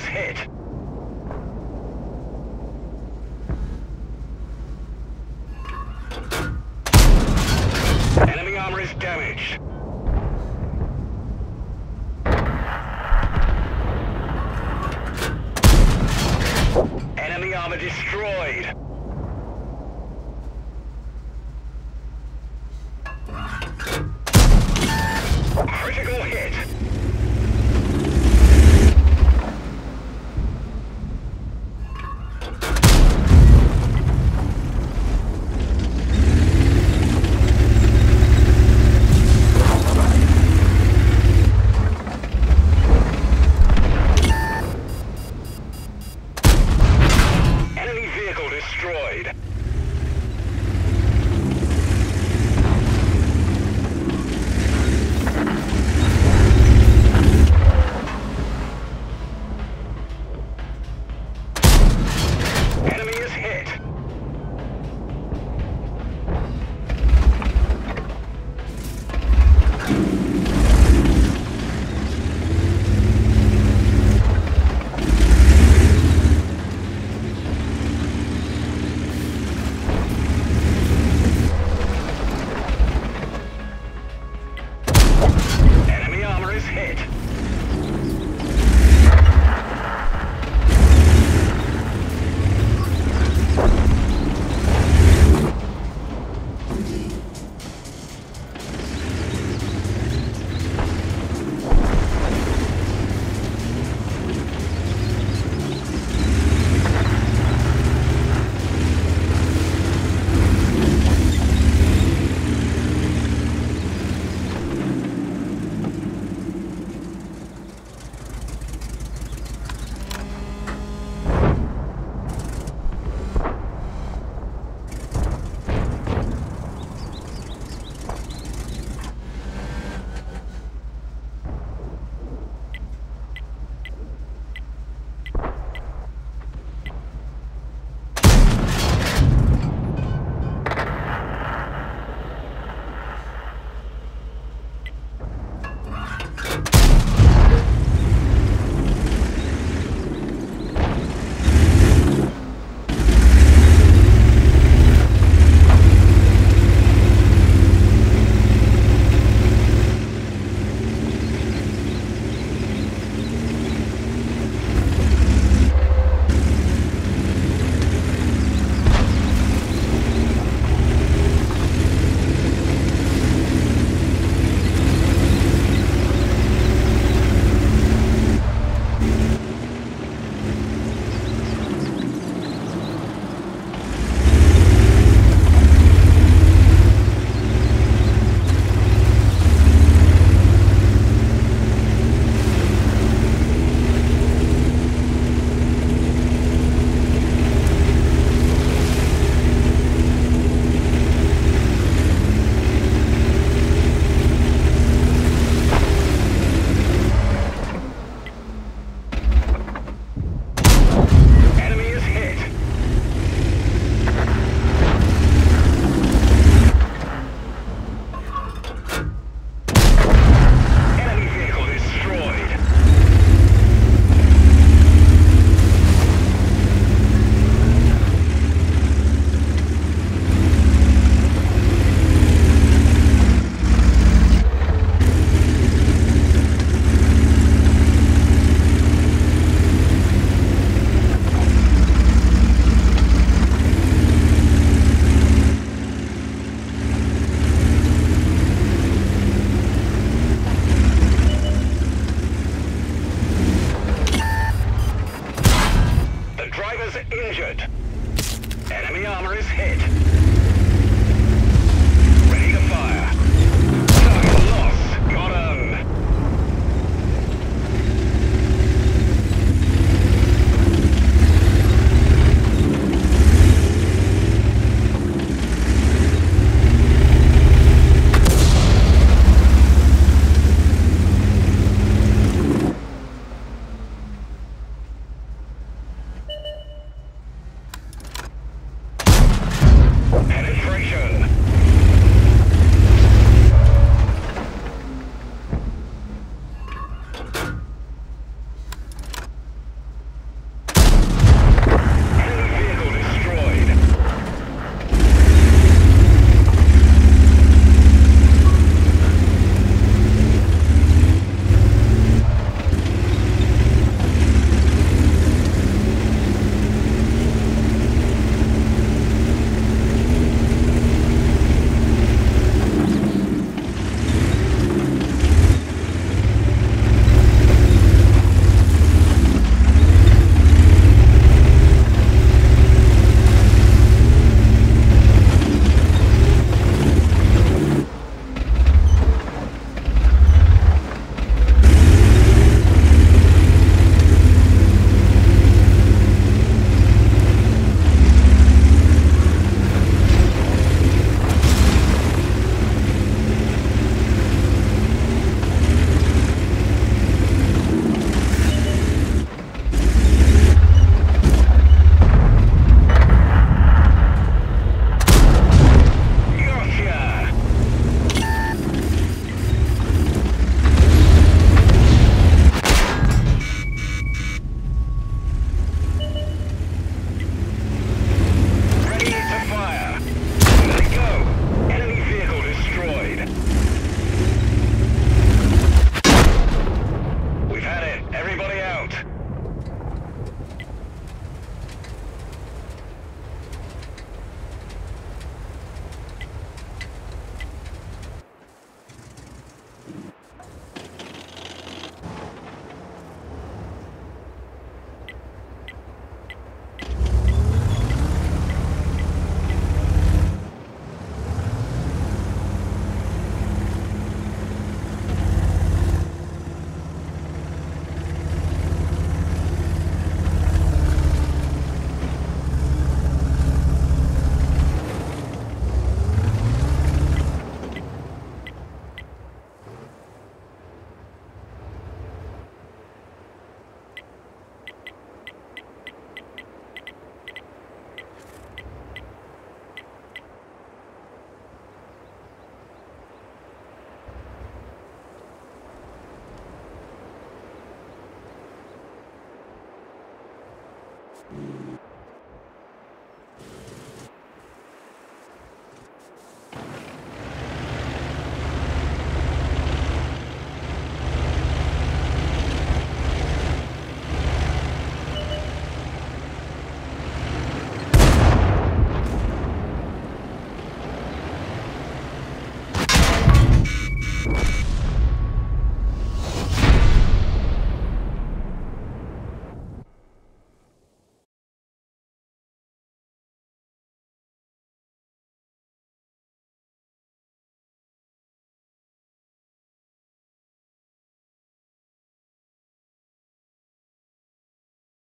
is hit. Enemy armor is damaged. Enemy armor destroyed. Critical hit. Destroyed. Enemy is hit. Injured. Enemy armor is hit. Ready to fire. Target lost. Got